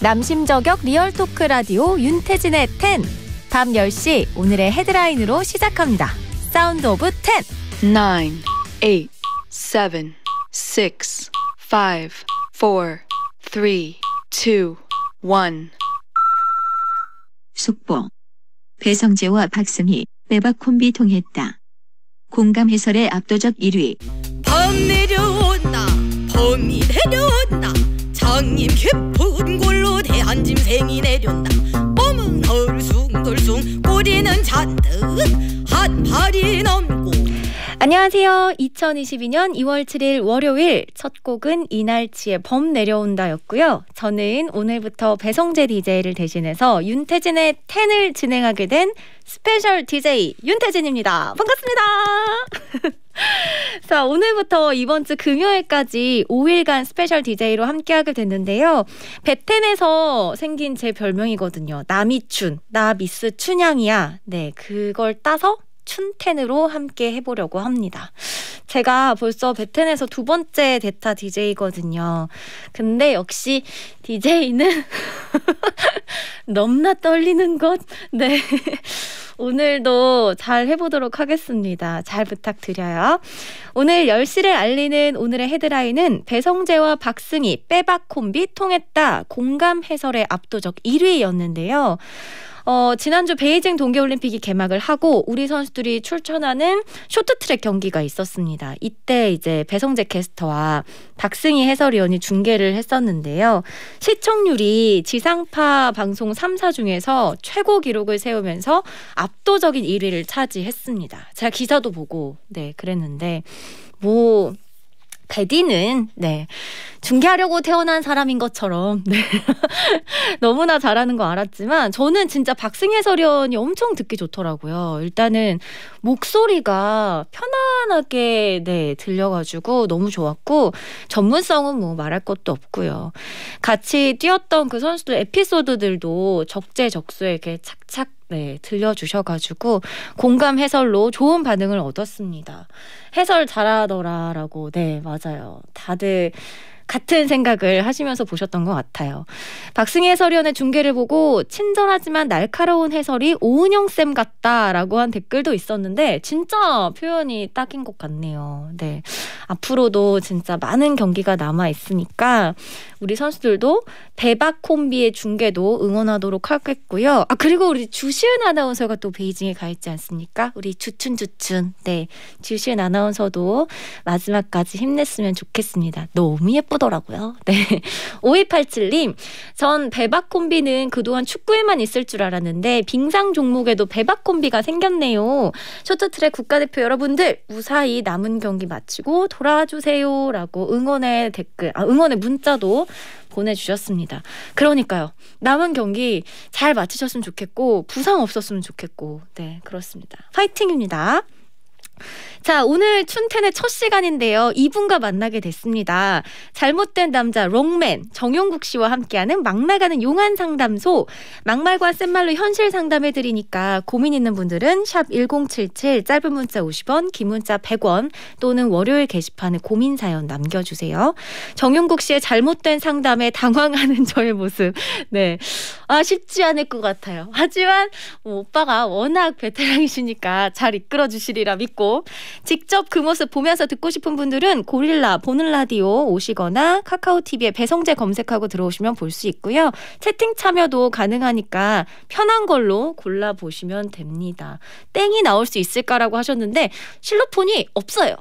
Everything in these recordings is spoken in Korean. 남심저격 리얼토크 라디오 윤태진의 텐. 밤 10시 오늘의 헤드라인으로 시작합니다. 사운드 오브 텐. 9, 8, 7, 6, 5, 4, 3, 2, 1. 속보. 배성재와 박승희 매박 콤비 통했다. 공감 해설의 압도적 1위. 봄 내려온다. 봄이 내려온다. 장님 깊은 골로 대한 짐생이 내려온다. 봄은 얼숭덜숭 꼬리는 잔뜩 한 발이 넘고. 안녕하세요. 2022년 2월 7일 월요일 첫 곡은 이날치의 범 내려온다였고요. 저는 오늘부터 배성재 DJ를 대신해서 윤태진의 텐을 진행하게 된 스페셜 DJ 윤태진입니다. 반갑습니다. 자, 오늘부터 이번 주 금요일까지 5일간 스페셜 DJ로 함께하게 됐는데요. 베텐에서 생긴 제 별명이거든요. 나미춘, 나 미스 춘향이야. 네, 그걸 따서 춘텐으로 함께 해보려고 합니다. 제가 벌써 베텐에서 두 번째 데타 DJ거든요. 근데 역시 DJ는 넘나 떨리는 것. 네. 오늘도 잘 해보도록 하겠습니다. 잘 부탁드려요. 오늘 10시를 알리는 오늘의 헤드라인은 배성재와 박승희 빼박 콤비 통했다. 공감 해설의 압도적 1위였는데요. 지난주 베이징 동계올림픽이 개막을 하고 우리 선수들이 출전하는 쇼트트랙 경기가 있었습니다. 이때 이제 배성재 캐스터와 박승희 해설위원이 중계를 했었는데요. 시청률이 지상파 방송 3사 중에서 최고 기록을 세우면서 압도적인 1위를 차지했습니다. 제가 기사도 보고 네 그랬는데 뭐 배디는 네 중계하려고 태어난 사람인 것처럼 네. 너무나 잘하는 거 알았지만 저는 진짜 박승희 해설위원이 엄청 듣기 좋더라고요. 일단은 목소리가 편안하게 네 들려가지고 너무 좋았고 전문성은 뭐 말할 것도 없고요. 같이 뛰었던 그 선수들 에피소드들도 적재적소에 이렇게 착착 네, 들려주셔가지고 공감 해설로 좋은 반응을 얻었습니다. 해설 잘하더라라고, 네, 맞아요. 다들 같은 생각을 하시면서 보셨던 것 같아요. 박승희 해설위원의 중계를 보고 친절하지만 날카로운 해설이 오은영 쌤 같다라고 한 댓글도 있었는데 진짜 표현이 딱인 것 같네요. 네, 앞으로도 진짜 많은 경기가 남아 있으니까 우리 선수들도 배박 콤비의 중계도 응원하도록 하겠고요. 아 그리고 우리 주시은 아나운서가 또 베이징에 가 있지 않습니까? 우리 주춘. 네, 주시은 아나운서도 마지막까지 힘냈으면 좋겠습니다. 너무 예뻐. 더라고요. 네. 5287님, 전 배박 콤비는 그동안 축구에만 있을 줄 알았는데 빙상 종목에도 배박 콤비가 생겼네요. 쇼트트랙 국가대표 여러분들 무사히 남은 경기 마치고 돌아주세요라고 응원의 댓글, 응원의 문자도 보내주셨습니다. 그러니까요. 남은 경기 잘 마치셨으면 좋겠고 부상 없었으면 좋겠고 네 그렇습니다. 파이팅입니다. 자, 오늘 춘텐의 첫 시간인데요. 이분과 만나게 됐습니다. 잘못된 남자 롱맨 정용국 씨와 함께하는 막나가는 용한 상담소. 막말과 쌤말로 현실 상담해드리니까 고민 있는 분들은 샵 1077 짧은 문자 50원 긴 문자 100원 또는 월요일 게시판에 고민 사연 남겨주세요. 정용국 씨의 잘못된 상담에 당황하는 저의 모습 네, 아 쉽지 않을 것 같아요. 하지만 오빠가 워낙 베테랑이시니까 잘 이끌어주시리라 믿고 직접 그 모습 보면서 듣고 싶은 분들은 고릴라 보는 라디오 오시거나 카카오TV에 배성재 검색하고 들어오시면 볼 수 있고요. 채팅 참여도 가능하니까 편한 걸로 골라보시면 됩니다. 땡이 나올 수 있을까라고 하셨는데 실로폰이 없어요.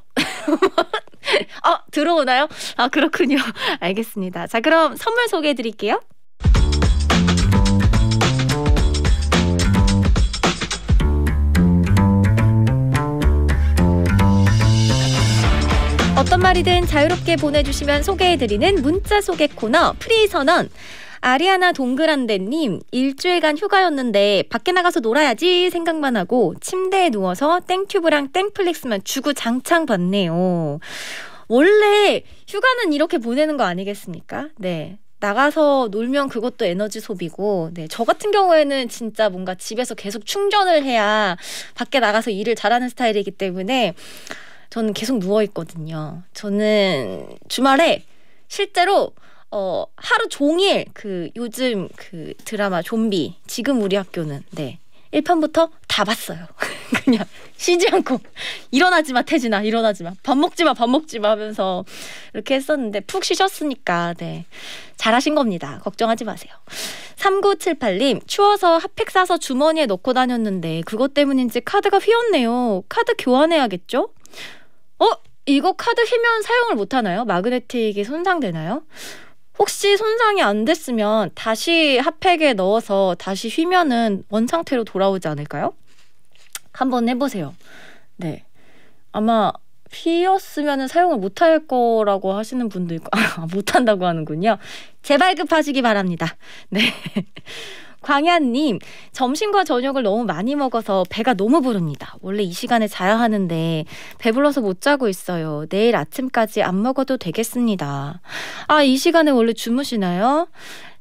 아, 들어오나요? 아 그렇군요. 알겠습니다. 자 그럼 선물 소개해드릴게요. 어떤 말이든 자유롭게 보내주시면 소개해드리는 문자 소개 코너 프리선언. 아리아나 동그란데님, 일주일간 휴가였는데 밖에 나가서 놀아야지 생각만 하고 침대에 누워서 땡큐브랑 땡플릭스만 주구장창 봤네요. 원래 휴가는 이렇게 보내는 거 아니겠습니까? 네. 나가서 놀면 그것도 에너지 소비고 네, 저 같은 경우에는 진짜 뭔가 집에서 계속 충전을 해야 밖에 나가서 일을 잘하는 스타일이기 때문에 저는 계속 누워있거든요. 저는 주말에 실제로 하루 종일 그 요즘 그 드라마 좀비 지금 우리 학교는 네 1편부터 다 봤어요. 그냥 쉬지 않고 일어나지 마 태진아 일어나지 마 밥 먹지 마 하면서 이렇게 했었는데 푹 쉬셨으니까 네 잘하신 겁니다. 걱정하지 마세요. 3978님 추워서 핫팩 싸서 주머니에 넣고 다녔는데 그것 때문인지 카드가 휘었네요. 카드 교환해야겠죠? 이거 카드 휘면 사용을 못하나요? 마그네틱이 손상되나요? 혹시 손상이 안 됐으면 다시 핫팩에 넣어서 다시 휘면은 원상태로 돌아오지 않을까요? 한번 해보세요. 네. 아마 휘었으면은 사용을 못할 거라고 하시는 분도 있고, 못한다고 하는군요. 재발급하시기 바랍니다. 네. 광야님, 점심과 저녁을 너무 많이 먹어서 배가 너무 부릅니다. 원래 이 시간에 자야 하는데 배불러서 못 자고 있어요. 내일 아침까지 안 먹어도 되겠습니다. 아, 이 시간에 원래 주무시나요?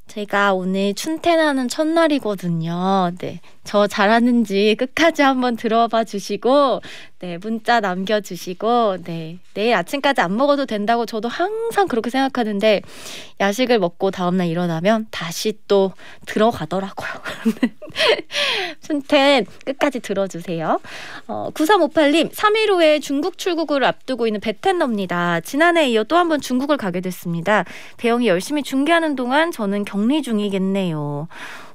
제가 오늘 춘텐하는 첫날이거든요. 네, 저 잘하는지 끝까지 한번 들어봐 주시고 네, 문자 남겨주시고 네, 내일 아침까지 안 먹어도 된다고 저도 항상 그렇게 생각하는데 야식을 먹고 다음날 일어나면 다시 또 들어가더라고요. 춘텐 끝까지 들어주세요. 9358님 3일 후에 중국 출국을 앞두고 있는 베텐너입니다. 지난해에 이어 또 한 번 중국을 가게 됐습니다. 배영이 열심히 중계하는 동안 저는 격리 중이겠네요.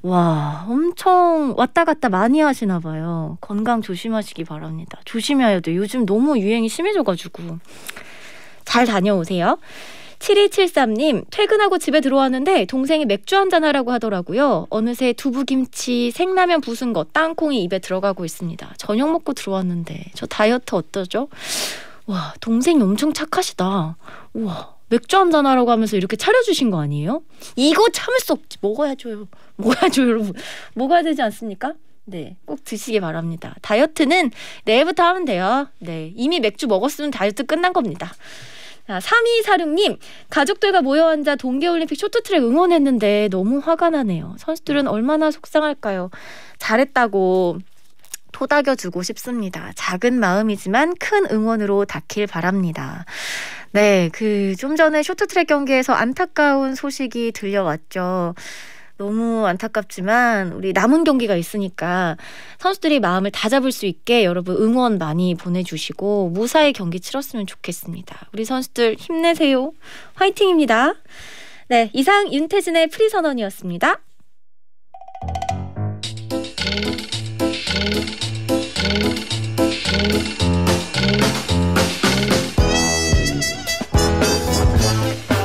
와, 엄청 왔다 갔다 많이 하시나 봐요. 건강 조심하시기 바랍니다. 조심해야 돼요. 요즘 너무 유행이 심해져가지고. 잘 다녀오세요. 7273님, 퇴근하고 집에 들어왔는데 동생이 맥주 한잔하라고 하더라고요. 어느새 두부김치, 생라면 부순 거, 땅콩이 입에 들어가고 있습니다. 저녁 먹고 들어왔는데 저 다이어트 어떠죠? 와, 동생이 엄청 착하시다. 우와. 맥주 한잔하라고 하면서 이렇게 차려주신 거 아니에요? 이거 참을 수 없지. 먹어야죠 여러분. 먹어야 되지 않습니까? 네, 꼭 드시기 바랍니다. 다이어트는 내일부터 하면 돼요. 네, 이미 맥주 먹었으면 다이어트 끝난 겁니다. 자, 3246님. 가족들과 모여 앉아 동계올림픽 쇼트트랙 응원했는데 너무 화가 나네요. 선수들은 얼마나 속상할까요? 잘했다고 토닥여주고 싶습니다. 작은 마음이지만 큰 응원으로 닿길 바랍니다. 네, 좀 전에 쇼트트랙 경기에서 안타까운 소식이 들려왔죠. 너무 안타깝지만 우리 남은 경기가 있으니까 선수들이 마음을 다잡을 수 있게 여러분 응원 많이 보내주시고 무사히 경기 치렀으면 좋겠습니다. 우리 선수들 힘내세요. 화이팅입니다. 네, 이상 윤태진의 프리선언이었습니다.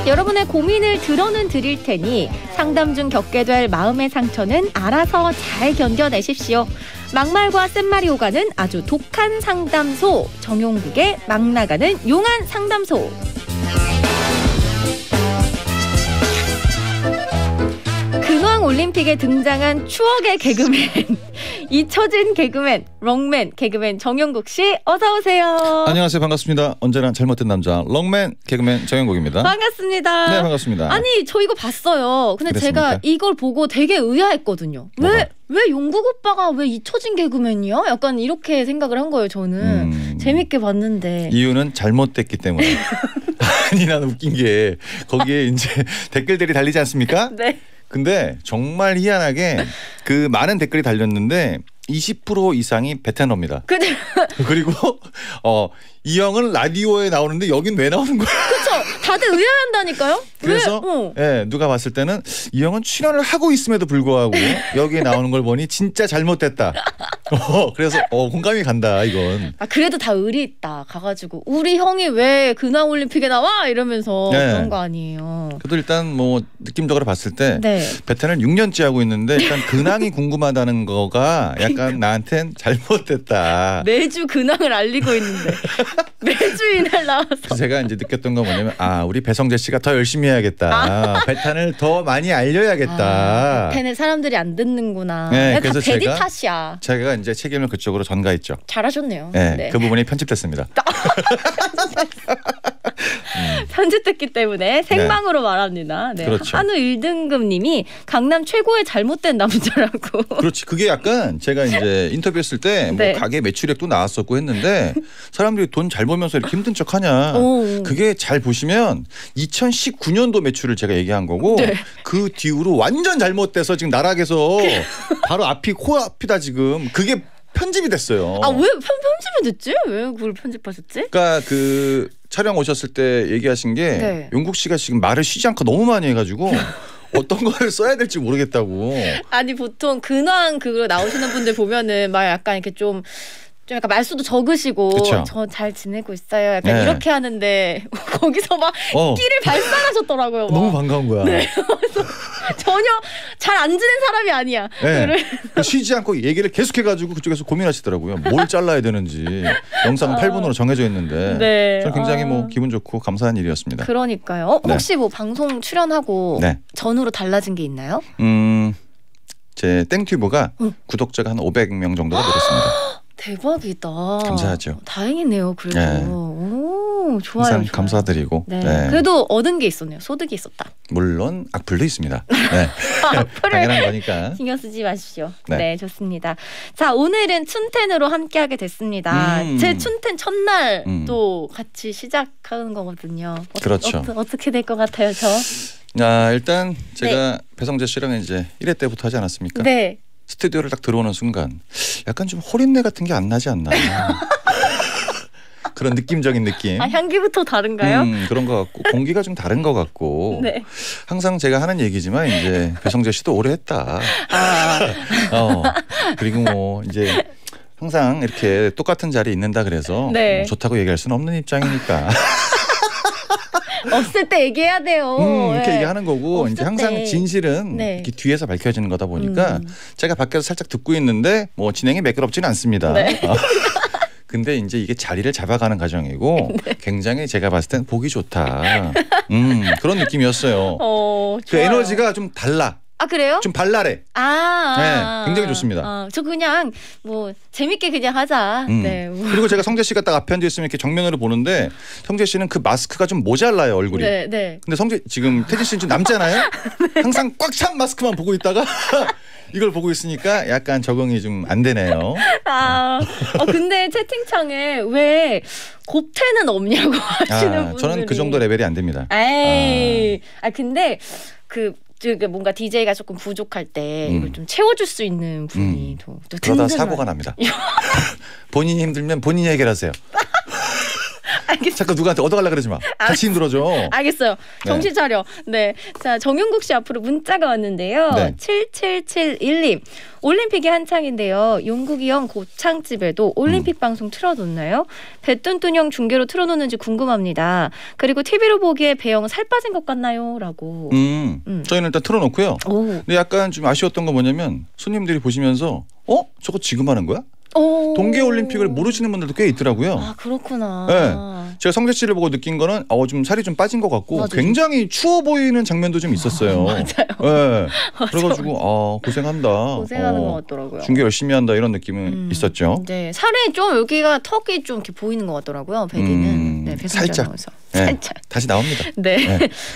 여러분의 고민을 들어는 드릴 테니 상담 중 겪게 될 마음의 상처는 알아서 잘 견뎌내십시오. 막말과 쌤말이 오가는 아주 독한 상담소, 정용국의 막나가는 용한 상담소. 올림픽에 등장한 추억의 개그맨, 잊혀진 개그맨, 롱맨 개그맨 정용국 씨 어서 오세요. 안녕하세요. 반갑습니다. 언제나 잘못된 남자 롱맨 개그맨 정용국입니다. 반갑습니다. 네, 반갑습니다. 아니, 저 이거 봤어요. 근데 그랬습니까? 제가 이걸 보고 되게 의아했거든요. 왜 용국 오빠가 왜 잊혀진 개그맨이야? 약간 이렇게 생각을 한 거예요. 저는 재밌게 봤는데 이유는 잘못됐기 때문에. 아니, 난 웃긴 게 거기에 이제 댓글들이 달리지 않습니까? 네. 근데 정말 희한하게 그 많은 댓글이 달렸는데 20% 이상이 베테너입니다. 그리고 이 형은 라디오에 나오는데 여긴 왜 나오는 거야? 그렇죠. 다들 의아한다니까요. 그래서 예, 누가 봤을 때는 이 형은 출연을 하고 있음에도 불구하고 여기에 나오는 걸 보니 진짜 잘못됐다. 그래서 공감이 간다 이건. 아, 그래도 다 의리 있다. 가가지고 우리 형이 왜 근황 올림픽에 나와 이러면서 네. 그런 거 아니에요. 그래도 일단 뭐 느낌적으로 봤을 때 네. 베테랑 6년째 하고 있는데 일단 근황이 궁금하다는 거가 약간 나한텐 잘못됐다. 매주 근황을 알리고 있는데 매주 이날 나와서. 제가 이제 느꼈던 건 뭐냐면 우리 배성재 씨가 더 열심히 해야겠다. 베탄을 더 많이 알려야겠다. 베탄을 사람들이 안 듣는구나. 네, 그래서 제가 탓이야. 제가 이제 책임을 그쪽으로 전가했죠. 잘하셨네요. 네, 네. 그 부분이 편집됐습니다. 편집됐기 때문에 생방으로 말합니다. 네. 그렇죠. 한우 1등급님이 강남 최고의 잘못된 남자라고. 그렇지. 그게 약간 제가 이제 인터뷰했을 때 뭐 가게 매출액도 나왔었고 했는데 사람들이 돈 잘 벌면서 이렇게 힘든 척하냐. 그게 잘 보시면 2019년도 매출을 제가 얘기한 거고 그 뒤로 완전 잘못돼서 지금 나락에서 바로 앞이 코앞이다 지금. 그게 편집이 됐어요. 아, 왜 편집이 됐지? 왜 그걸 편집하셨지? 그러니까 그 촬영 오셨을 때 얘기하신 게 용국 씨가 지금 말을 쉬지 않고 너무 많이 해가지고 어떤 걸 써야 될지 모르겠다고. 아니 보통 근황 그거 나오시는 분들 보면은 막 약간 이렇게 좀 약간 말수도 적으시고 저 잘 지내고 있어요. 약간 이렇게 하는데 거기서 막 끼를 발산하셨더라고요. 너무 반가운 거야. 네. 전혀 잘 안 지낸 사람이 아니야. 네. 쉬지 않고 얘기를 계속해가지고 그쪽에서 고민하시더라고요. 뭘 잘라야 되는지. 영상 8분으로 정해져 있는데 저는 굉장히 뭐 기분 좋고 감사한 일이었습니다. 그러니까요. 혹시 뭐 방송 출연하고 전후로 달라진 게 있나요? 제 땡튜버가 구독자가 한 500명 정도가 늘었습니다. 대박이다. 감사하죠. 다행이네요. 그래도 오, 좋아요. 항상 감사드리고 그래도 얻은 게 있었네요. 소득이 있었다. 물론 악플도 있습니다. 네. 악플을 당연한 거니까 신경 쓰지 마십시오. 네, 좋습니다. 자, 오늘은 춘텐으로 함께하게 됐습니다. 제 춘텐 첫날 또 같이 시작하는 거거든요. 그렇죠. 어떻게 될 것 같아요, 저? 아, 일단 제가 배성재 씨랑 이제 1회 때부터 하지 않았습니까? 네. 스튜디오를 딱 들어오는 순간 약간 좀 호린내 같은 게 안 나지 않나. 그런 느낌적인 느낌. 아, 향기부터 다른가요? 그런 것 같고 공기가 좀 다른 것 같고 항상 제가 하는 얘기지만 이제 배성재 씨도 오래 했다. 그리고 뭐 이제 항상 이렇게 똑같은 자리에 있는다 그래서 좋다고 얘기할 수는 없는 입장이니까. 없을 때 얘기해야 돼요. 이렇게 얘기하는 거고 이제 항상 진실은 이렇게 뒤에서 밝혀지는 거다 보니까 제가 밖에서 살짝 듣고 있는데 뭐 진행이 매끄럽지는 않습니다. 근데 이제 이게 자리를 잡아가는 과정이고 굉장히 제가 봤을 땐 보기 좋다. 그런 느낌이었어요. 그 에너지가 좀 달라. 아, 그래요? 좀 발랄해. 네, 굉장히 좋습니다. 저 그냥 뭐 재밌게 그냥 하자. 네. 그리고 제가 성재 씨가 딱 앞에 앉아 있으면 이렇게 정면으로 보는데 성재 씨는 그 마스크가 좀 모자라요, 얼굴이. 근데 성재 지금 태진 씨는 좀 남잖아요. 항상 꽉 찬 마스크만 보고 있다가 이걸 보고 있으니까 약간 적응이 좀 안 되네요. 근데 채팅창에 왜 곱태는 없냐고 하시는 분들이. 저는 그 정도 레벨이 안 됩니다. 근데 그 뭔가 DJ가 조금 부족할 때 이걸 좀 채워줄 수 있는 분이 또 그러다 사고가 납니다. 본인이 힘들면 본인이 해결하세요. 알겠어요. 자꾸 누구한테 얻어가려고 그러지 마. 같이 힘들어줘. 알겠어요. 정신 차려. 네. 자, 정용국 씨 앞으로 문자가 왔는데요. 7771님. 올림픽이 한창인데요. 용국이 형 고창집에도 올림픽 방송 틀어놓나요? 배뚠뚠 형 중계로 틀어놓는지 궁금합니다. 그리고 TV로 보기에 배영 살 빠진 것 같나요? 라고. 저희는 일단 틀어놓고요. 근데 약간 좀 아쉬웠던 건 뭐냐면 손님들이 보시면서 저거 지금 하는 거야? 동계올림픽을 모르시는 분들도 꽤 있더라고요. 아, 그렇구나. 제가 성재 씨를 보고 느낀 거는 좀 살이 좀 빠진 것 같고 굉장히 추워 보이는 장면도 좀 있었어요. 맞아요. 그래가지고 고생한다. 고생하는 것 같더라고요. 중계 열심히 한다 이런 느낌은 있었죠. 네, 살이 좀 여기가 턱이 좀 이렇게 보이는 것 같더라고요. 베디는 살짝. 살짝. 다시 나옵니다.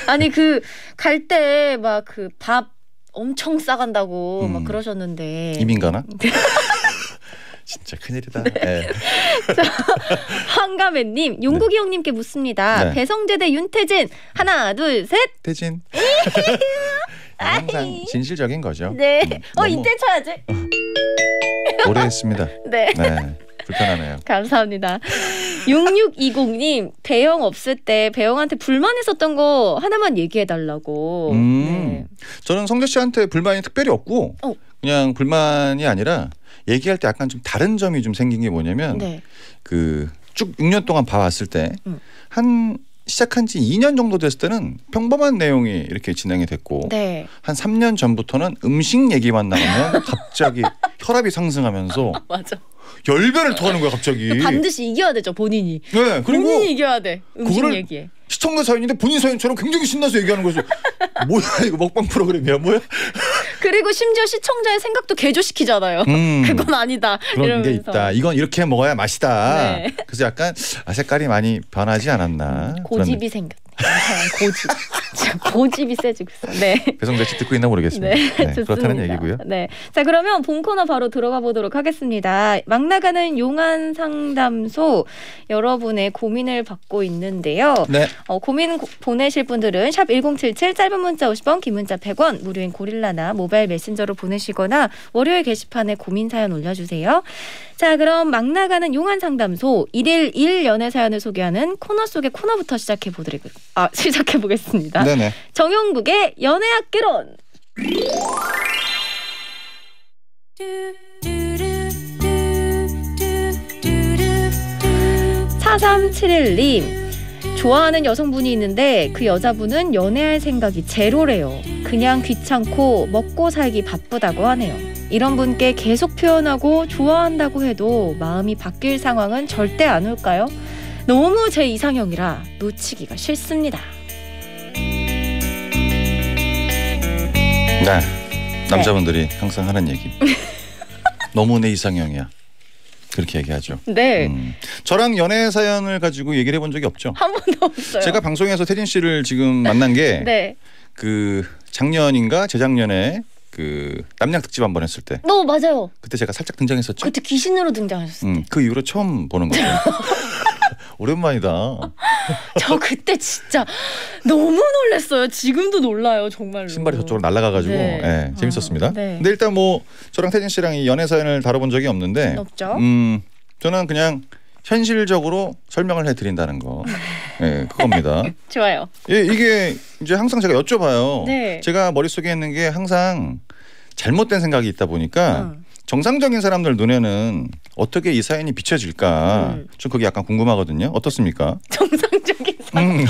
아니 그 갈 때 막 그 밥 엄청 싸간다고 막 그러셨는데 이민가나? 진짜 큰일이다. 황가매님, 용국이 형님께 묻습니다. 배성재 대 윤태진 하나 둘 셋. 태진. 항상 진실적인 거죠. 이때 쳐야지. 오래 했습니다. 불편하네요. 감사합니다. 6620님, 배영 없을 때 배영한테 불만했었던 거 하나만 얘기해달라고. 저는 성재 씨한테 불만이 특별히 없고 그냥 불만이 아니라 얘기할 때 약간 좀 다른 점이 좀 생긴 게 뭐냐면 그 쭉 6년 동안 봐왔을 때 한 시작한 지 2년 정도 됐을 때는 평범한 내용이 이렇게 진행이 됐고 한 3년 전부터는 음식 얘기만 나오면 갑자기 혈압이 상승하면서 열배를 토하는 거야 갑자기. 반드시 이겨야 되죠 본인이. 그리고 본인이 이겨야 돼 음식 얘기에. 시청자 사연인데 본인 사연처럼 굉장히 신나서 얘기하는 거죠. 뭐야 이거 먹방 프로그램이야 뭐야? 그리고 심지어 시청자의 생각도 개조시키잖아요. 그건 아니다. 그런 이러면서. 게 있다. 이건 이렇게 먹어야 맛있다. 네. 그래서 약간 색깔이 많이 변하지 않았나. 고집이 생겼다. 고집. 고집이 세지고 있어요. 네. 배성재 씨 듣고 있나 모르겠습니다. 네, 네, 그렇다는 얘기고요. 네. 자, 그러면 본 코너 바로 들어가 보도록 하겠습니다. 막 나가는 용한 상담소 여러분의 고민을 받고 있는데요. 네. 고민 보내실 분들은 샵 1077 짧은 문자 50원, 긴 문자 100원, 무료인 고릴라나 모바일 메신저로 보내시거나 월요일 게시판에 고민 사연 올려주세요. 자, 그럼 막 나가는 용한 상담소 1일 1 연애 사연을 소개하는 코너 속의 코너부터 시작해 보겠습니다. 네네. 정용국의 연애학개론. (4371님) 좋아하는 여성분이 있는데 그 여자분은 연애할 생각이 제로래요. 그냥 귀찮고 먹고 살기 바쁘다고 하네요. 이런 분께 계속 표현하고 좋아한다고 해도 마음이 바뀔 상황은 절대 안 올까요? 너무 제 이상형이라 놓치기가 싫습니다. 네, 남자분들이 네. 항상 하는 얘기. 너무 내 이상형이야. 그렇게 얘기하죠. 네. 저랑 연애 사연을 가지고 얘기를 해본 적이 없죠. 한 번도 없어요. 제가 방송에서 태진 씨를 지금 만난 게 네. 그 작년인가 재작년에 그 남양 특집 한번 했을 때. 너 맞아요. 그때 제가 살짝 등장했었죠. 그때 귀신으로 등장하셨을 때. 그 이후로 처음 보는 거예요. 오랜만이다. 저 그때 진짜 너무 놀랐어요. 지금도 놀라요. 정말로. 신발이 저쪽으로 날아가가지고 네. 네, 재밌었습니다. 아, 네. 근데 일단 뭐 저랑 태진 씨랑 이 연애 사연을 다뤄본 적이 없는데 없죠. 저는 그냥 현실적으로 설명을 해드린다는 거 네, 그겁니다. 좋아요. 예, 이게 이제 항상 제가 여쭤봐요. 네. 제가 머릿속에 있는 게 항상 잘못된 생각이 있다 보니까 정상적인 사람들 눈에는 어떻게 이 사연이 비춰질까 좀 그게 약간 궁금하거든요. 어떻습니까? 정상적인 사연.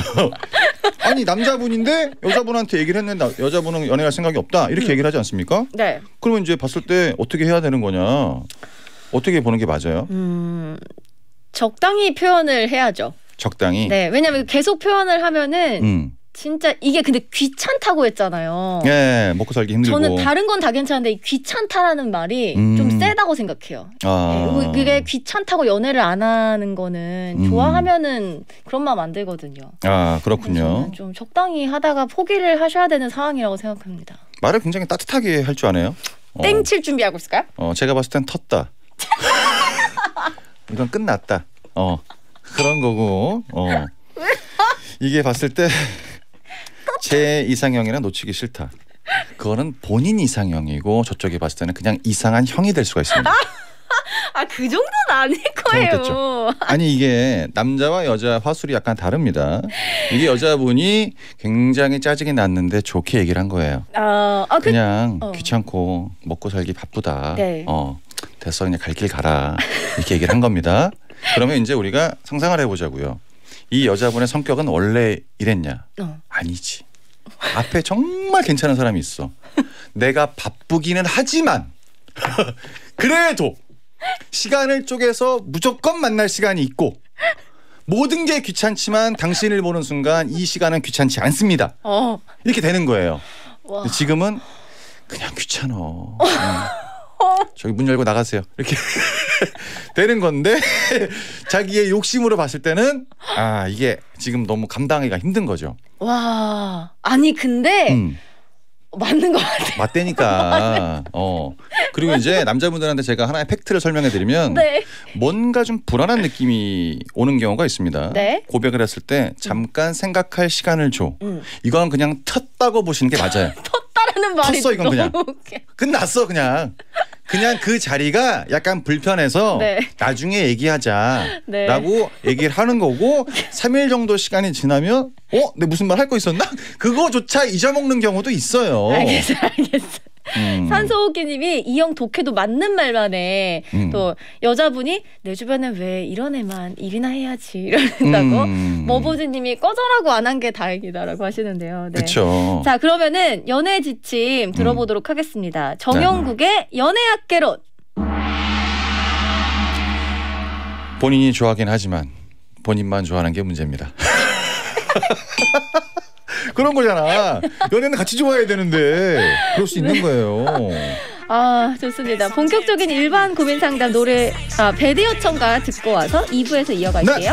아니 남자분인데 여자분한테 얘기를 했는데 여자분은 연애할 생각이 없다 이렇게 얘기를 하지 않습니까? 네. 그러면 이제 봤을 때 어떻게 해야 되는 거냐? 어떻게 보는 게 맞아요? 적당히 표현을 해야죠. 적당히? 네. 왜냐하면 계속 표현을 하면은 진짜 이게 근데 귀찮다고 했잖아요. 예, 먹고 살기 힘들고. 저는 다른 건 다 괜찮은데 귀찮다라는 말이 좀 세다고 생각해요. 아. 네, 그게 귀찮다고 연애를 안 하는 거는 좋아하면은 그런 마음 안 들거든요. 아, 그렇군요. 좀 적당히 하다가 포기를 하셔야 되는 상황이라고 생각합니다. 말을 굉장히 따뜻하게 할 줄 아네요. 땡칠 준비하고 있을까요? 제가 봤을 땐 텄다. 이건 끝났다. 그런 거고. 이게 봤을 때. 제 이상형이랑 놓치기 싫다. 그거는 본인 이상형이고 저쪽에 봤을 때는 그냥 이상한 형이 될 수가 있습니다. 아, 그 정도는 아닐 거예요. 잘못됐죠? 아니 이게 남자와 여자 화술이 약간 다릅니다. 이게 여자분이 굉장히 짜증이 났는데 좋게 얘기를 한 거예요. 그냥 귀찮고 먹고 살기 바쁘다. 네. 됐어 그냥 갈 길 가라 이렇게 얘기를 한 겁니다. 그러면 이제 우리가 상상을 해보자고요. 이 여자분의 성격은 원래 이랬냐? 아니지. 앞에 정말 괜찮은 사람이 있어. 내가 바쁘기는 하지만 그래도 시간을 쪼개서 무조건 만날 시간이 있고 모든 게 귀찮지만 당신을 보는 순간 이 시간은 귀찮지 않습니다. 이렇게 되는 거예요. 와. 지금은 그냥 귀찮어. 저기 문 열고 나가세요. 이렇게 되는 건데 자기의 욕심으로 봤을 때는 아 이게 지금 너무 감당하기가 힘든 거죠. 와 아니 근데 맞는 것 같아요. 맞대니까. 그리고 이제 남자분들한테 제가 하나의 팩트를 설명해드리면 네. 뭔가 좀 불안한 느낌이 오는 경우가 있습니다. 네? 고백을 했을 때 잠깐 생각할 시간을 줘. 이건 그냥 텄다고 보시는 게 맞아요. 텄다라는 말이 텄어 이건 그냥. 끝났어 그냥. 그냥 그 자리가 약간 불편해서 네. 나중에 얘기하자라고 네. 얘기를 하는 거고 3일 정도 시간이 지나면 내 무슨 말 할 거 있었나? 그거조차 잊어먹는 경우도 있어요. 알겠어. 산소호흡기님이 이 형 독해도 맞는 말만 해. 또 여자분이 내 주변에 왜 이런 애만 일이나 해야지 이러는다고. 머보즈님이 꺼져라고 안 한 게 다행이다라고 하시는데요. 네. 그렇죠. 자 그러면은 연애 지침 들어보도록 하겠습니다. 정용국의 연애학개론. 본인이 좋아하긴 하지만 본인만 좋아하는 게 문제입니다. 그런 거잖아. 연애는 같이 좋아야 되는데 그럴 수 있는 거예요. 아, 좋습니다. 본격적인 일반 고민 상담 노래 배드 요청가 듣고 와서 2부에서 이어갈게요. 네.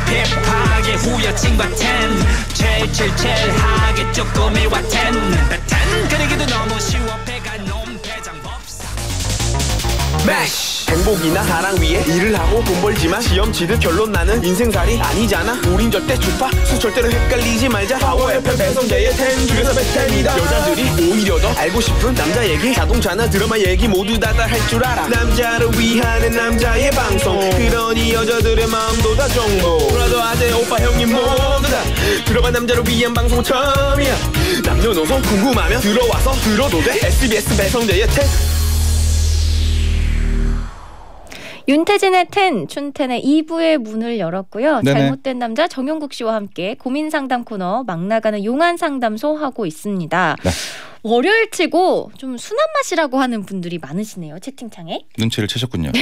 힙힙하게 후여친과 텐 첼첼첼하게 쪼꼬미와 텐 그러기도 너무 쉬워 배가 놈 배장 법사 매쉬 행복이나 사랑 위에 일을 하고 돈 벌지만 시험 치듯 결론 나는 인생살이 아니잖아. 우린 절대 주파수 절대로 헷갈리지 말자. 파워FM 배성재의 텐 중에서 베텐이다. 여자들이 오히려 더 알고 싶은 남자 얘기 자동차나 드라마 얘기 모두 다 할 줄 알아. 남자를 위하는 남자의 방송 그러니 여자들의 마음도 다 정보 브라더 아재 오빠 형님 모두 다 들어봐. 남자를 위한 방송 처음이야. 남녀노소 궁금하면 들어와서 들어도 돼. SBS 배성재의 텐. 윤태진의 텐, 춘텐의 2부의 문을 열었고요. 네네. 잘못된 남자 정용국 씨와 함께 고민 상담 코너 막나가는 용한 상담소 하고 있습니다. 네. 월요일치고 좀 순한 맛이라고 하는 분들이 많으시네요. 채팅창에. 눈치를 채셨군요.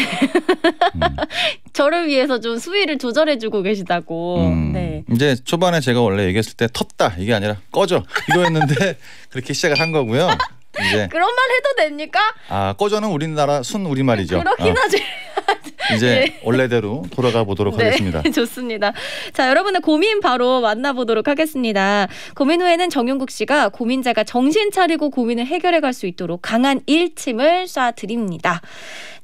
저를 위해서 좀 수위를 조절해주고 계시다고. 네. 이제 초반에 제가 원래 얘기했을 때 텄다 이게 아니라 꺼져 이거였는데 그렇게 시작을 한 거고요. 이제 그런 말 해도 됩니까? 아, 꺼져는 우리나라 순 우리말이죠. 그렇긴 하지. 이제 네. 원래대로 돌아가 보도록 네, 하겠습니다. 좋습니다. 자, 여러분의 고민 바로 만나보도록 하겠습니다. 고민 후에는 정용국 씨가 고민자가 정신 차리고 고민을 해결해 갈 수 있도록 강한 일침을 쏴드립니다.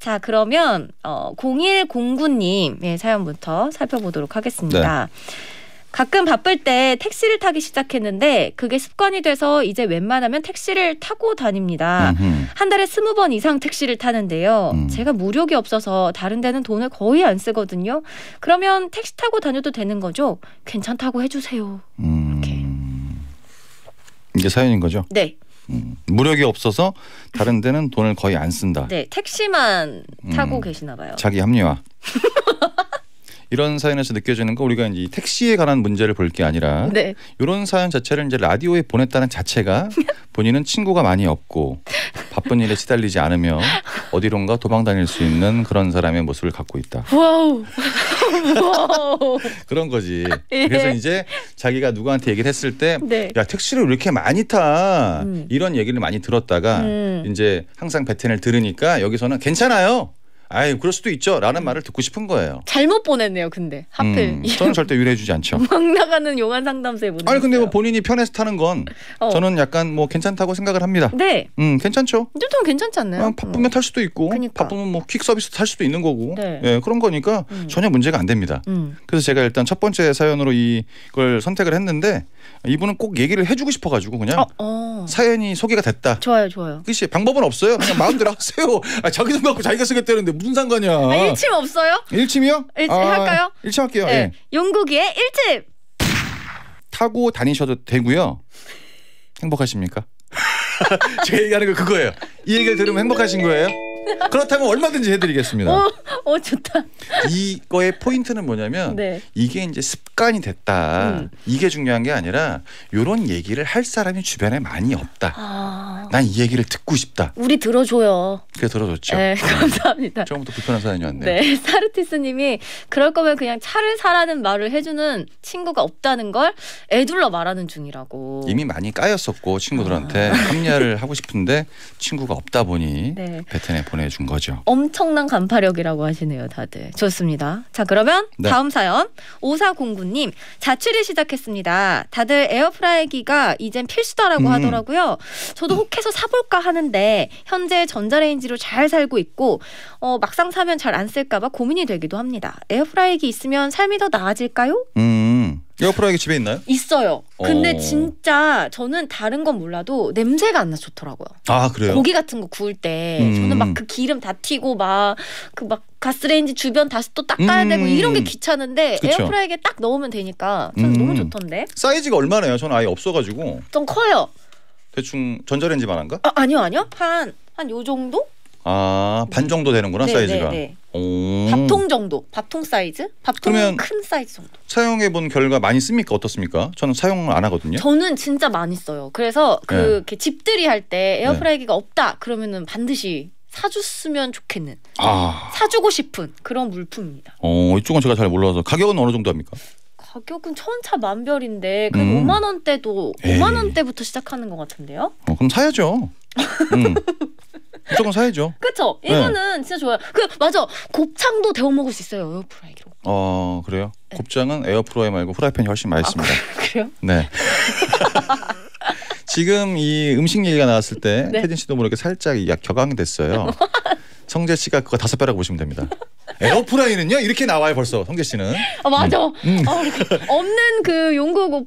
자, 그러면 0109님 예, 사연부터 살펴보도록 하겠습니다. 네. 가끔 바쁠 때 택시를 타기 시작했는데 그게 습관이 돼서 이제 웬만하면 택시를 타고 다닙니다. 한 달에 20번 이상 택시를 타는데요. 제가 무력이 없어서 다른 데는 돈을 거의 안 쓰거든요. 그러면 택시 타고 다녀도 되는 거죠? 괜찮다고 해주세요. 이렇게. 이게 사연인 거죠? 네. 무력이 없어서 다른 데는 돈을 거의 안 쓴다. 네. 택시만 타고 계시나 봐요. 자기 합리화. 이런 사연에서 느껴지는 거 우리가 이제 택시에 관한 문제를 볼 게 아니라 네. 이런 사연 자체를 이제 라디오에 보냈다는 자체가 본인은 친구가 많이 없고 바쁜 일에 시달리지 않으며 어디론가 도망 다닐 수 있는 그런 사람의 모습을 갖고 있다. 와우. 그런 거지. 예. 그래서 이제 자기가 누구한테 얘기를 했을 때 네. 야, 택시를 왜 이렇게 많이 타? 이런 얘기를 많이 들었다가 이제 항상 배텐을 들으니까 여기서는 괜찮아요. 아이, 그럴 수도 있죠. 라는 말을 듣고 싶은 거예요. 잘못 보냈네요. 근데 하필. 저는 절대 유래해주지 않죠. 막 나가는 용한 상담소에 보냈어요. 아니 근데 뭐 본인이 편해서 타는 건 저는 약간 뭐 괜찮다고 생각을 합니다. 네. 괜찮죠. 저는 괜찮지 않나요? 바쁘면 탈 수도 있고 그러니까. 바쁘면 뭐 퀵 서비스 탈 수도 있는 거고 네. 예, 그런 거니까 전혀 문제가 안 됩니다. 그래서 제가 일단 첫 번째 사연으로 이걸 선택을 했는데 이분은 꼭 얘기를 해주고 싶어가지고 그냥 사연이 소개가 됐다. 좋아요. 좋아요. 글쎄 방법은 없어요. 그냥 마음대로 하세요. 아, 자기 돈 갖고 자기가 쓰겠다는데 무슨 상관이야. 아, 일침 없어요? 일침이요? 일침 할까요? 일침 할게요. 네. 예. 용국이의 일침. 타고 다니셔도 되고요. 행복하십니까? 제가 얘기하는 거 그거예요. 이 얘기를 들으면 행복하신 거예요? 그렇다면 얼마든지 해드리겠습니다. 좋다. 이거의 포인트는 뭐냐면 네. 이게 이제 습관이 됐다. 이게 중요한 게 아니라 이런 얘기를 할 사람이 주변에 많이 없다. 난 이 얘기를 듣고 싶다. 우리 들어줘요. 그래 들어줬죠. 네, 감사합니다. 처음부터 불편한 사연이었네요. 네, 사르티스님이 그럴 거면 그냥 차를 사라는 말을 해주는 친구가 없다는 걸 애둘러 말하는 중이라고. 이미 많이 까였었고 친구들한테 합리화를 하고 싶은데 친구가 없다 보니 네. 베텐에 보내준 거죠. 엄청난 간파력이라고 하시네요 다들. 좋습니다. 자, 그러면 네. 다음 사연 5409님 자취를 시작했습니다. 다들 에어프라이기가 이젠 필수다라고 하더라고요. 저도 혹해서 사볼까 하는데 현재 전자레인지로 잘 살고 있고 막상 사면 잘 안 쓸까 봐 고민이 되기도 합니다. 에어프라이기 있으면 삶이 더 나아질까요? 에어프라이기 집에 있나요? 있어요. 근데 진짜 저는 다른 건 몰라도 냄새가 안 나서 좋더라고요. 아, 그래요? 고기 같은 거 구울 때 저는 막 그 기름 다 튀고 막 그 막 가스레인지 주변 다시 또 닦아야 되고 이런 게 귀찮은데 그쵸. 에어프라이기에 딱 넣으면 되니까 저는 너무 좋던데. 사이즈가 얼마나요? 저는 아예 없어가지고. 좀 커요. 대충 전자레인지만한가? 아, 아니요. 한 요 정도? 아, 반 정도 되는구나. 네, 사이즈가. 네, 네. 오. 밥통 정도. 밥통 사이즈? 밥통 큰 사이즈 정도. 사용해본 결과 많이 씁니까? 어떻습니까? 저는 사용을 안 하거든요. 저는 진짜 많이 써요. 그래서 그 네. 집들이 할 때 에어프라이기가 네. 없다 그러면은 반드시 사줬으면 좋겠는, 사주고 싶은 그런 물품입니다. 이쪽은 제가 잘 몰라서. 가격은 어느 정도 합니까? 가격은 천차만별인데 그럼 5만원대도 5만원대부터 시작하는 것 같은데요. 그럼 사야죠. 무조건 사야죠. 그렇죠. 이거는 진짜 좋아요. 그 맞아, 곱창도 데워 먹을 수 있어요, 에어프라이기로. 그래요? 네. 곱창은 에어프라이 말고 후라이팬이 훨씬 맛있습니다. 그래요? 네. 지금 이 음식 얘기가 나왔을 때 네. 태진 씨도 모르게 살짝 격앙됐어요. 성재 씨가 그거 5배라고 보시면 됩니다. 에어프라이는요 이렇게 나와요 벌써. 성재 씨는 맞아. 없는 그 용국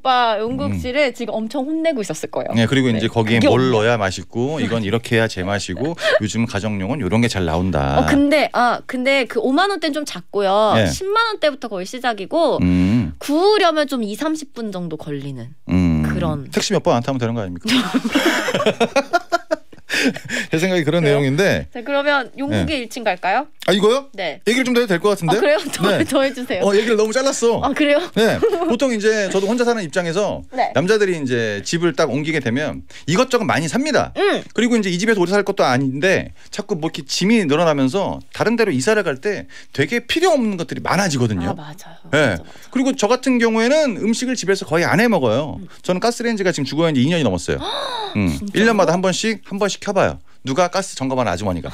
씨를 지금 엄청 혼내고 있었을 거예요. 네, 그리고 이제 거기에 뭘 넣어야 맛있고 이건 이렇게 해야 제맛이고 요즘 가정용은 이런 게 잘 나온다. 근데 그 5만 원대는 좀 작고요. 네. 10만 원대부터 거의 시작이고 구우려면 좀 20-30분 정도 걸리는 그런. 택시 몇 번 안 타면 되는 거 아닙니까? 제 생각이 그런 그래요? 내용인데. 자, 그러면 용국의 1층 갈까요? 아, 이거요? 네. 얘기를 좀 더 해도 될 것 같은데. 그래요? 더 해주세요. 얘기를 너무 잘랐어. 그래요? 네. 보통 이제 저도 혼자 사는 입장에서 남자들이 이제 집을 딱 옮기게 되면 이것저것 많이 삽니다. 그리고 이제 이 집에서 오래 살 것도 아닌데 자꾸 뭐 이렇게 짐이 늘어나면서 다른 데로 이사를 갈 때 되게 필요 없는 것들이 많아지거든요. 맞아요. 네. 맞아. 그리고 저 같은 경우에는 음식을 집에서 거의 안 해 먹어요. 저는 가스레인지가 지금 죽어야 이제 2년이 넘었어요. 1년마다 한 번씩 켜봐요. 누가 가스 점검하는 아주머니가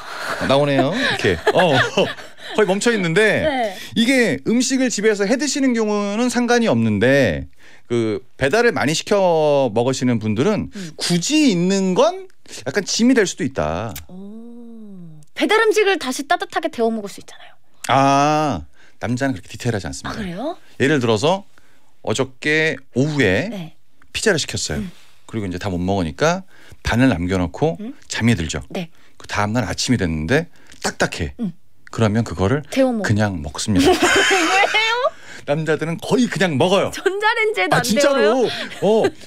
나오네요. 이렇게 거의 멈춰 있는데 이게 음식을 집에서 해 드시는 경우는 상관이 없는데 그 배달을 많이 시켜 먹으시는 분들은 굳이 있는 건 약간 짐이 될 수도 있다. 배달 음식을 다시 따뜻하게 데워 먹을 수 있잖아요. 남자는 그렇게 디테일하지 않습니다. 그래요? 예를 들어서 어저께 오후에 피자를 시켰어요. 그리고 이제 다 못 먹으니까 반을 남겨놓고 잠이 들죠. 그 다음 날 아침이 됐는데 딱딱해. 그러면 그거를 그냥 먹습니다. 왜요? 남자들은 거의 그냥 먹어요. 전자레인지에도 안 진짜로.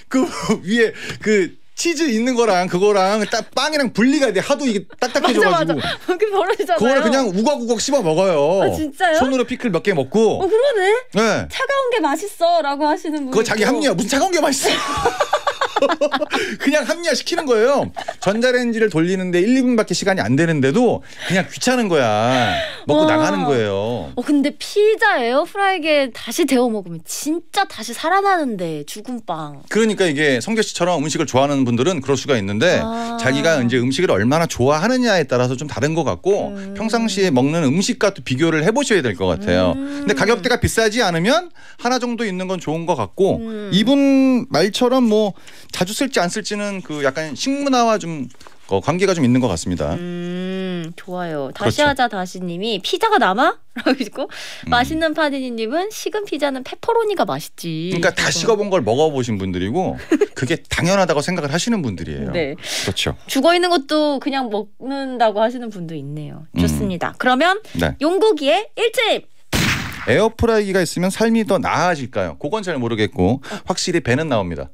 그 위에 그 치즈 있는 거랑 그거랑 딱 빵이랑 분리가 돼. 하도 이게 딱딱해져가지고. 맞아. 그게 벌어지잖아요. 그걸 그냥 우걱우걱 씹어 먹어요. 진짜요? 손으로 피클 몇 개 먹고. 그러네. 네. 차가운 게 맛있어라고 하시는 분. 그거 자기 합리화. 무슨 차가운 게 맛있어? 그냥 합리화시키는 거예요. 전자레인지를 돌리는데 1-2분밖에 시간이 안 되는데도 그냥 귀찮은 거야. 먹고 나가는 거예요. 근데 피자 에어프라이기에 다시 데워 먹으면 진짜 다시 살아나는데. 죽음빵. 그러니까 이게 성재 씨처럼 음식을 좋아하는 분들은 그럴 수가 있는데 자기가 이제 음식을 얼마나 좋아하느냐에 따라서 좀 다른 것 같고 평상시에 먹는 음식과 또 비교를 해보셔야 될 것 같아요. 근데 가격대가 비싸지 않으면 하나 정도 있는 건 좋은 것 같고 이분 말처럼 뭐 자주 쓸지 안 쓸지는 그 약간 식문화와 좀 관계가 좀 있는 것 같습니다. 좋아요. 다시하자 다시님이 피자가 남아? 라고 있고 맛있는 파디니님은 식은 피자는 페퍼로니가 맛있지. 그러니까 다 식어본 걸 먹어보신 분들이고 그게 당연하다고 생각을 하시는 분들이에요. 네. 그렇죠. 죽어있는 것도 그냥 먹는다고 하시는 분도 있네요. 좋습니다. 그러면 용국이의 1집. 에어프라이기가 있으면 삶이 더 나아질까요? 그건 잘 모르겠고 확실히 배는 나옵니다.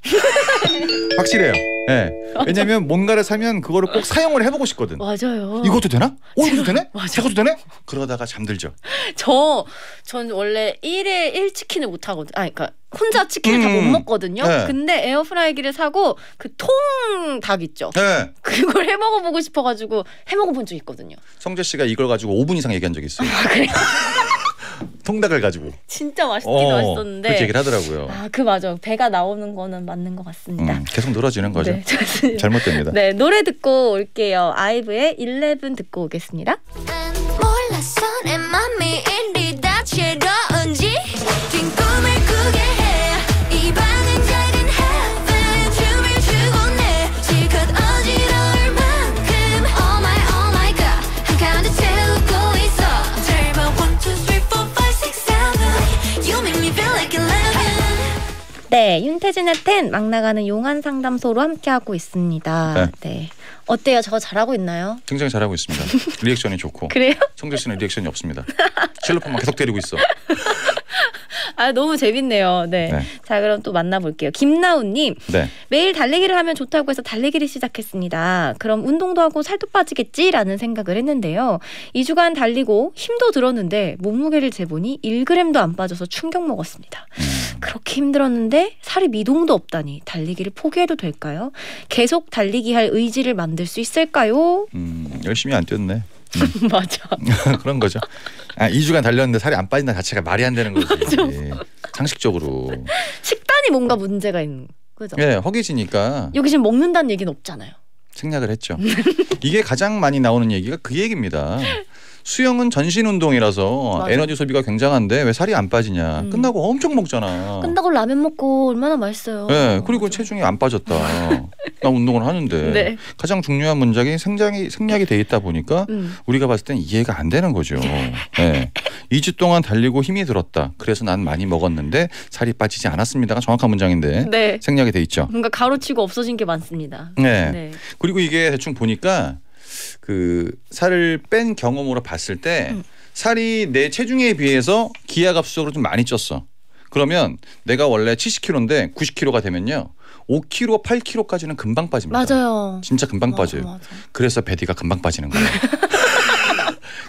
확실해요. 네. 왜냐면 뭔가를 사면 그거를 꼭 사용을 해보고 싶거든. 맞아요. 이것도 되나? 이것도 되네? 저것도 되네? 그러다가 잠들죠. 전 원래 1일 1치킨을 못 하거든요. 그러니까 혼자 치킨을 다 못 먹거든요. 근데 에어프라이기를 사고 그 통닭 있죠. 그걸 해먹어보고 싶어가지고 해먹어본 적 있거든요. 성재 씨가 이걸 가지고 5분 이상 얘기한 적이 있어요. 그래요? 통닭을 가지고. 진짜 맛있긴 맛있었는데. 그렇게 얘기를 하더라고요. 그 맞아. 배가 나오는 거는 맞는 것 같습니다. 계속 늘어지는 거죠. 네, 잘못됩니다. 네, 노래 듣고 올게요. 아이브의 11 듣고 오겠습니다. 난 몰랐어 내 맘이 이리 다채로운지. 긴 꿈을 꾸게 해. 이 방은 작은 heaven. 춤을 추고 내 실컷 어지러울 만큼 Oh my oh my god 한가운데 채우고 있어. 절반 1, 2, 3 네, 윤태진의 텐 막 나가는 용한 상담소로 함께하고 있습니다. 네. 어때요? 저 잘하고 있나요? 굉장히 잘하고 있습니다. 리액션이 좋고. 그래요? 성재 씨는 리액션이 없습니다. 실로폰만 계속 때리고 있어. 너무 재밌네요. 네. 자, 그럼 또 만나볼게요. 김나우님. 매일 달리기를 하면 좋다고 해서 달리기를 시작했습니다. 그럼 운동도 하고 살도 빠지겠지라는 생각을 했는데요. 2주간 달리고 힘도 들었는데 몸무게를 재보니 1g도 안 빠져서 충격 먹었습니다. 그렇게 힘들었는데 살이 미동도 없다니 달리기를 포기해도 될까요? 계속 달리기 할 의지를 만들 수 있을까요? 열심히 안 뛰었네. 맞아. 그런 거죠. 아, 2주간 달렸는데 살이 안 빠진다 자체가 말이 안 되는 거지. 상식적으로. 식단이 뭔가 문제가 있는 거죠. 예, 허기지니까. 여기 지금 먹는다는 얘기는 없잖아요. 생략을 했죠. 이게 가장 많이 나오는 얘기가 그 얘기입니다. 수영은 전신 운동이라서 맞아. 에너지 소비가 굉장한데 왜 살이 안 빠지냐. 끝나고 엄청 먹잖아. 끝나고 라면 먹고 얼마나 맛있어요. 네, 그리고 맞아. 체중이 안 빠졌다. 나 운동을 하는데. 네. 가장 중요한 문장이 생략이 돼 있다 보니까 우리가 봤을 땐 이해가 안 되는 거죠. 네. 2주 동안 달리고 힘이 들었다. 그래서 난 많이 먹었는데 살이 빠지지 않았습니다가 정확한 문장인데 네. 생략이 돼 있죠. 뭔가 가로치고 없어진 게 많습니다. 네. 네. 그리고 이게 대충 보니까 그 살을 뺀 경험으로 봤을 때 살이 내 체중에 비해서 기하급수적으로 좀 많이 쪘어. 그러면 내가 원래 70kg인데 90kg가 되면요. 5kg, 8kg까지는 금방 빠집니다. 맞아요. 진짜 금방 빠져요. 맞아. 그래서 배디가 금방 빠지는 거예요.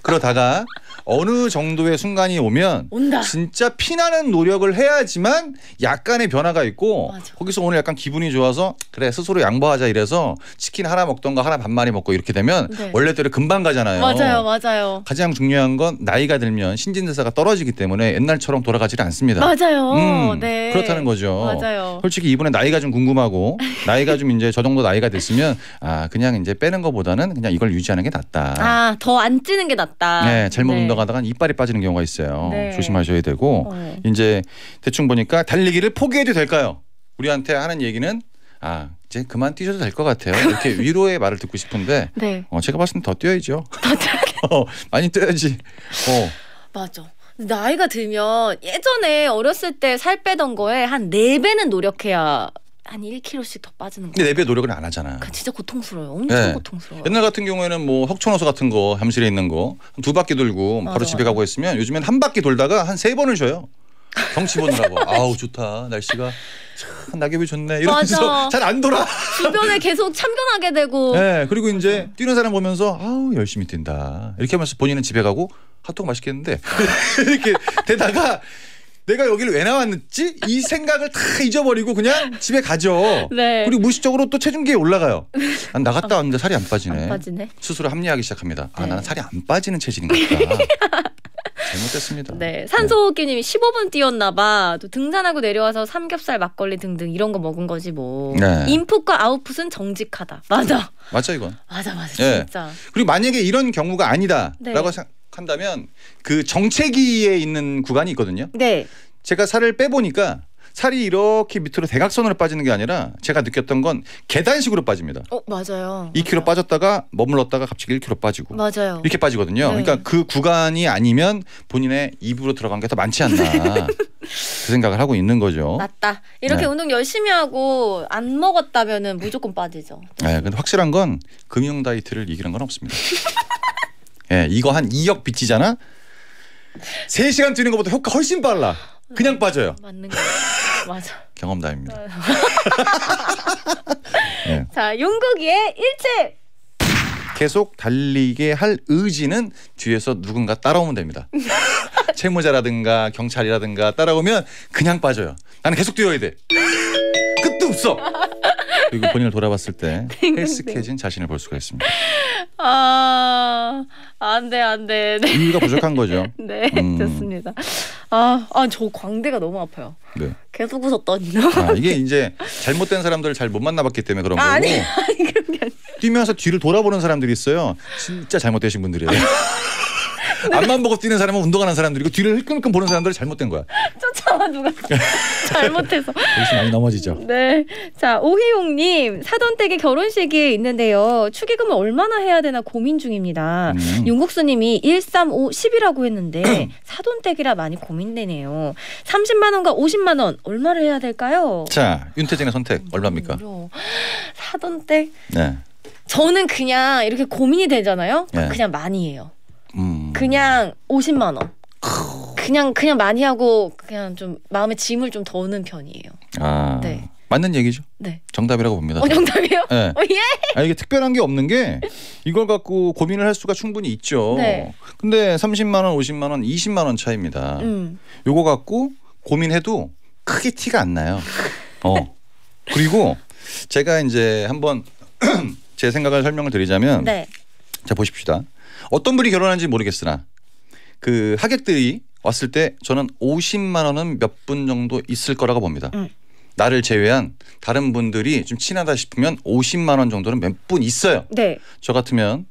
그러다가 어느 정도의 순간이 오면 온다. 진짜 피나는 노력을 해야지만 약간의 변화가 있고 맞아. 거기서 오늘 약간 기분이 좋아서 그래 스스로 양보하자 이래서 치킨 하나 먹던가 하나 반만이 먹고 이렇게 되면 네. 원래대로 금방 가잖아요. 맞아요. 맞아요. 가장 중요한 건 나이가 들면 신진대사가 떨어지기 때문에 옛날처럼 돌아가지를 않습니다. 맞아요. 네. 그렇다는 거죠. 맞아요. 솔직히 이번에 나이가 좀 궁금하고 나이가 좀 이제 저 정도 나이가 됐으면 아 그냥 이제 빼는 것보다는 그냥 이걸 유지하는 게 낫다. 아 더 안 찌는 게 낫다. 네. 잘못 네. 가다가 이빨이 빠지는 경우가 있어요. 네. 조심하셔야 되고 네. 이제 대충 보니까 달리기를 포기해도 될까요? 우리한테 하는 얘기는 아 이제 그만 뛰셔도 될 것 같아요. 이렇게 위로의 말을 듣고 싶은데 네. 제가 봤을 땐 더 뛰어야죠. 더 뛰어야죠. 많이 뛰어야지. 맞아. 나이가 들면 예전에 어렸을 때 살 빼던 거에 한 4배는 노력해야 한 1kg씩 더 빠지는 거. 근데 내 배 노력을 안 하잖아. 진짜 고통스러워요. 엄청 네. 고통스러워요. 옛날 같은 경우에는 뭐 석촌호수 같은 거 잠실에 있는 거 2바퀴 돌고 맞아, 바로 집에 맞아. 가고 했으면 요즘엔 1바퀴 돌다가 한 3번을 쉬어요. 경치 보느라고. 아우 좋다. 날씨가 참 낙엽이 좋네. 이러면서 잘 안 돌아. 주변에 계속 참견하게 되고. 네. 그리고 이제 맞아. 뛰는 사람 보면서 아우 열심히 뛴다. 이렇게 하면서 본인은 집에 가고 핫도그 맛있겠는데 이렇게 되다가 내가 여기를 왜 나왔는지 이 생각을 다 잊어버리고 그냥 집에 가죠. 네. 그리고 무의식적으로 또 체중계에 올라가요. 난 나갔다 왔는데 살이 안 빠지네. 안 빠지네. 스스로 합리화하기 시작합니다. 네. 아, 나는 살이 안 빠지는 체질인가 보다. 잘못됐습니다. 네, 산소호흡기님이 15분 뛰었나 봐. 또 등산하고 내려와서 삼겹살, 막걸리 등등 이런 거 먹은 거지 뭐. 네. 인풋과 아웃풋은 정직하다. 맞아. 맞죠 이건. 맞아. 맞아. 진짜. 네. 그리고 만약에 이런 경우가 아니다라고 네. 한다면 그 정체기에 있는 구간이 있거든요. 네. 제가 살을 빼보니까 살이 이렇게 밑으로 대각선으로 빠지는 게 아니라 제가 느꼈던 건 계단식으로 빠집니다. 맞아요. 2kg 맞아요. 빠졌다가 머물렀다가 갑자기 1kg 빠지고. 맞아요. 이렇게 빠지거든요. 네. 그러니까 그 구간이 아니면 본인의 입으로 들어간 게 더 많지 않나. 그 생각을 하고 있는 거죠. 맞다. 이렇게 네. 운동 열심히 하고 안 먹었다면은 무조건 빠지죠. 네. 근데 확실한 건 금융 다이어트를 이기는 건 없습니다. 예, 이거 한 2억 빚지잖아. 3시간 뛰는 것보다 효과 훨씬 빨라. 그냥 빠져요. 맞는 거 맞아. 경험담입니다. 네. 자, 용국이의 1집. 계속 달리게 할 의지는 뒤에서 누군가 따라오면 됩니다. 채무자라든가 경찰이라든가 따라오면 그냥 빠져요. 나는 계속 뛰어야 돼. 끝도 없어. 그리고 본인을 돌아봤을 때 헬스케진 자신을 볼 수가 있습니다. 아, 안 돼. 네. 이유가 부족한 거죠. 네, 좋습니다. 저 광대가 너무 아파요. 네. 계속 웃었더니. 이게 이제 잘못된 사람들을 잘 못 만나봤기 때문에 그런 거고. 아니 그런 게 아니에요. 뛰면서 뒤를 돌아보는 사람들이 있어요. 진짜 잘못되신 분들이에요. 네. 앞만 보고 뛰는 사람은 운동하는 사람들이고 뒤를 흘끔흘끔 보는 사람들은 잘못된 거야. 쫓아와 누가 잘못해서. 역시 많이 넘어지죠. 네, 자 오희용님 사돈댁의 결혼식이 있는데요. 축의금을 얼마나 해야 되나 고민 중입니다. 윤국수님이 1, 3, 5, 10이라고 했는데 사돈댁이라 많이 고민되네요. 30만 원과 50만 원 얼마를 해야 될까요? 자 윤태진의 선택 얼마입니까? 사돈댁. 네. 저는 그냥 이렇게 고민이 되잖아요. 네. 그냥 많이 해요. 그냥 50만 원. 그냥 많이 하고 그냥 좀 마음에 짐을 좀 더는 편이에요. 네. 맞는 얘기죠. 네. 정답이라고 봅니다. 정답이요? 네. 예. 이게 특별한 게 없는 게 이걸 갖고 고민을 할 수가 충분히 있죠. 네. 근데 30만 원, 50만 원, 20만 원 차이입니다. 요거 갖고 고민해도 크게 티가 안 나요. 그리고 제가 이제 한번 제 생각을 설명을 드리자면 네. 자, 보십시다. 어떤 분이 결혼하는지 모르겠으나 그 하객들이 왔을 때 저는 50만 원은 몇 분 정도 있을 거라고 봅니다. 나를 제외한 다른 분들이 좀 친하다 싶으면 50만 원 정도는 몇 분 있어요. 네. 저 같으면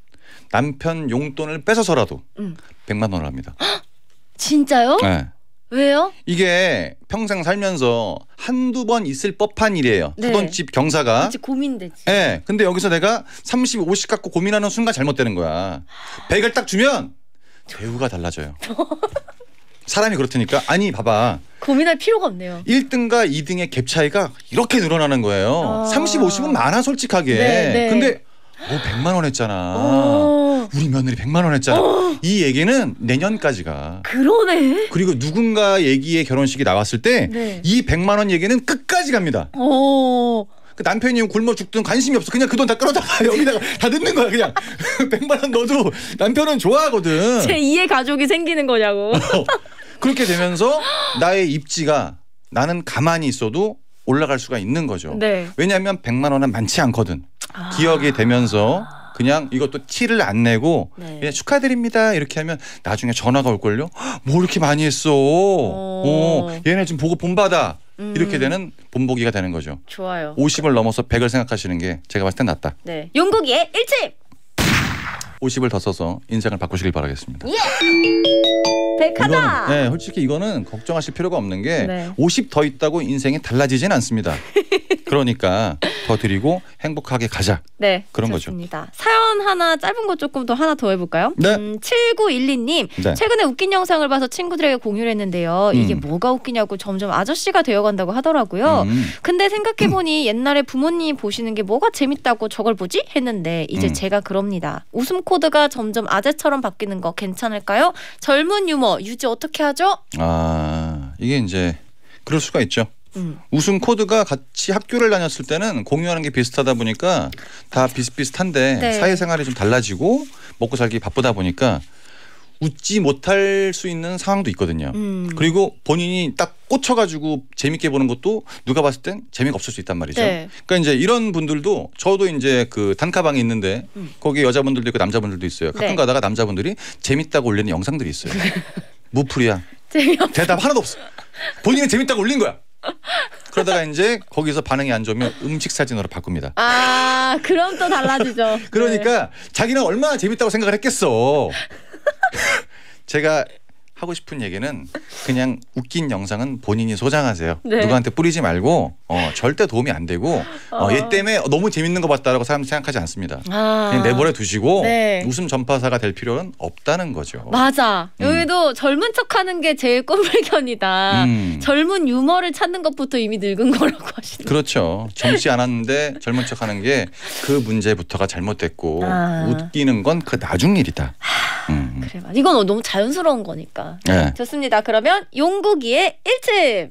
남편 용돈을 뺏어서라도 100만 원을 합니다. 헉? 진짜요? 네. 왜요? 이게 평생 살면서 한두 번 있을 법한 일이에요. 네. 수돈집 경사가. 그치, 고민되지. 네. 근데 여기서 내가 30, 50 갖고 고민하는 순간 잘못되는 거야. 100을 딱 주면 배우가 달라져요. 사람이 그렇다니까. 아니 봐봐. 고민할 필요가 없네요. 1등과 2등의 갭 차이가 이렇게 늘어나는 거예요. 아. 30, 50은 많아 솔직하게. 네, 네. 근데 100만 원 했잖아. 오. 우리 며느리 100만 원 했잖아. 오. 이 얘기는 내년까지가. 그러네. 그리고 누군가 얘기에 결혼식이 나왔을 때 이 100만 원 얘기는 끝까지 갑니다. 오. 그 남편이 굶어 죽든 관심이 없어. 그냥 그 돈 다 끌어다가 여기다가 다 넣는 거야 그냥. 100만 원 넣어도 남편은 좋아하거든. 제 2의 가족이 생기는 거냐고. 그렇게 되면서 나의 입지가 나는 가만히 있어도 올라갈 수가 있는 거죠. 네. 왜냐하면 100만 원은 많지 않거든. 아. 기억이 되면서 그냥 이것도 티를 안 내고 네. 축하드립니다 이렇게 하면 나중에 전화가 올걸요. 뭐 이렇게 많이 했어. 얘네 지금 보고 본받아. 이렇게 되는 본보기가 되는 거죠. 좋아요. 50을 넘어서 100을 생각하시는 게 제가 봤을 땐 낫다. 네. 용국이의 1집. 50을 더 써서 인생을 바꾸시길 바라겠습니다. 예! 백하다! 네, 솔직히 이거는 걱정하실 필요가 없는 게 50 더 있다고 인생이 달라지진 않습니다. 그러니까 더 드리고 행복하게 가자. 네, 그런 좋습니다. 거죠. 사연 하나 짧은 거 조금 더 하나 더 해볼까요? 네. 7912님. 네. 최근에 웃긴 영상을 봐서 친구들에게 공유를 했는데요. 이게 뭐가 웃기냐고 점점 아저씨가 되어간다고 하더라고요. 근데 생각해보니 옛날에 부모님이 보시는 게 뭐가 재밌다고 저걸 보지? 했는데 이제 제가 그럽니다. 웃음 코드가 점점 아재처럼 바뀌는 거 괜찮을까요? 젊은 유머 유지 어떻게 하죠? 아, 이게 이제 그럴 수가 있죠. 웃음 코드가 같이 학교를 다녔을 때는 공유하는 게 비슷하다 보니까 다 비슷비슷한데 네. 사회생활이 좀 달라지고 먹고 살기 바쁘다 보니까 웃지 못할 수 있는 상황도 있거든요. 그리고 본인이 딱 꽂혀가지고 재밌게 보는 것도 누가 봤을 땐 재미가 없을 수 있단 말이죠. 네. 그러니까 이제 이런 분들도 저도 이제 그 단카방이 있는데 거기 여자분들도 있고 남자분들도 있어요. 가끔 네. 가다가 남자분들이 재밌다고 올리는 영상들이 있어요. 무풀이야. 대답 하나도 없어. 본인은 재밌다고 올린 거야. 그러다가 이제 거기서 반응이 안 좋으면 음식 사진으로 바꿉니다. 아, 그럼 또 달라지죠. 그러니까 네. 자기는 얼마나 재밌다고 생각을 했겠어. 제가 하고 싶은 얘기는 그냥 웃긴 영상은 본인이 소장하세요. 네. 누구한테 뿌리지 말고 절대 도움이 안 되고 얘 때문에 너무 재밌는 거 봤다라고 사람 생각하지 않습니다. 아. 그냥 내버려 두시고 네. 웃음 전파사가 될 필요는 없다는 거죠. 맞아. 여기도 젊은 척하는 게 제일 꽃물견이다. 젊은 유머를 찾는 것부터 이미 늙은 거라고 하시는. 그렇죠. 정치 안 하는데 젊은 척하는 게 그 문제부터가 잘못됐고 웃기는 건 그 나중 일이다. 그래, 이건 너무 자연스러운 거니까. 네. 좋습니다. 그러면 용국이의 1집.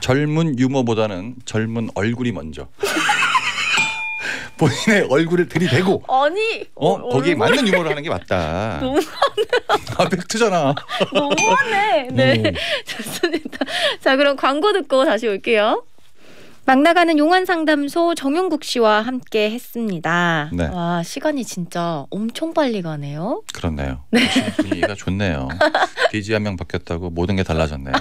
젊은 유머보다는 젊은 얼굴이 먼저. 본인의 얼굴을 들이대고. 아니. 거기에 맞는 유머를 하는 게 맞다. 너무하네. 아, 팩트잖아. 너무하네. 네. 좋습니다. 자, 그럼 광고 듣고 다시 올게요. 막 나가는 용한 상담소 정용국 씨와 함께 했습니다. 네. 와, 시간이 진짜 엄청 빨리 가네요. 그렇네요. 네. 분위기가 좋네요. DJ 한 명 바뀌었다고 모든 게 달라졌네요.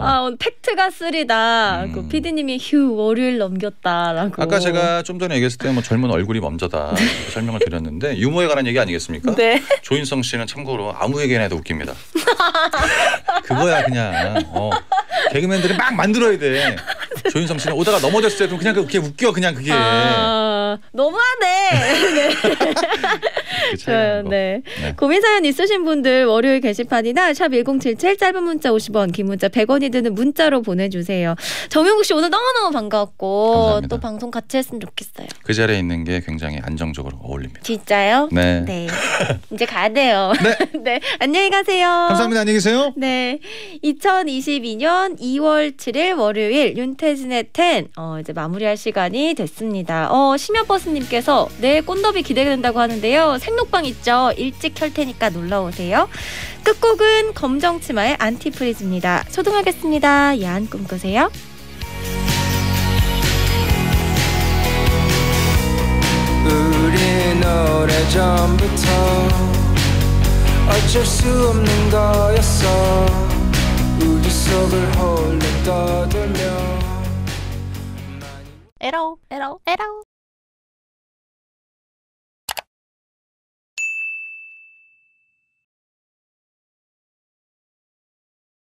아, 오늘 팩트가 쓰리다. 그 PD님이 휴 월요일 넘겼다라고. 아까 제가 좀 전에 얘기했을 때 뭐 젊은 얼굴이 먼저다 설명을 드렸는데 유머에 관한 얘기 아니겠습니까? 네. 조인성 씨는 참고로 아무 얘기나 해도 웃깁니다. 그거야 그냥. 개그맨들이 막 만들어야 돼. 조윤성 씨는 오다가 넘어졌을 때 그럼 그냥 그렇게 웃겨 그냥 그게. 아, 너무하네. 네. 네. 네. 고민 사연 있으신 분들 월요일 게시판이나 샵 1077 짧은 문자 50원, 긴 문자 100원이 드는 문자로 보내주세요. 정용국 씨 오늘 너무너무 반가웠고 감사합니다. 또 방송 같이 했으면 좋겠어요. 그 자리에 있는 게 굉장히 안정적으로 어울립니다. 진짜요? 네. 네. 이제 가야 돼요. 네. 네. 안녕히 가세요. 감사합니다. 안녕히 계세요. 네. 2022년 2월 7일 월요일 윤태진의 텐 이제 마무리할 시간이 됐습니다. 심야버스님께서 내일 꼰더비 기대된다고 하는데요. 생록방 있죠? 일찍 켤 테니까 놀러오세요. 끝곡은 검정치마의 안티프리즈입니다. 소등하겠습니다. 야한 꿈 꾸세요. 우리는 전부터 어쩔 수 없는 거였어. 우리 속을 홀로 떠들며 에라오 에라오 에라오.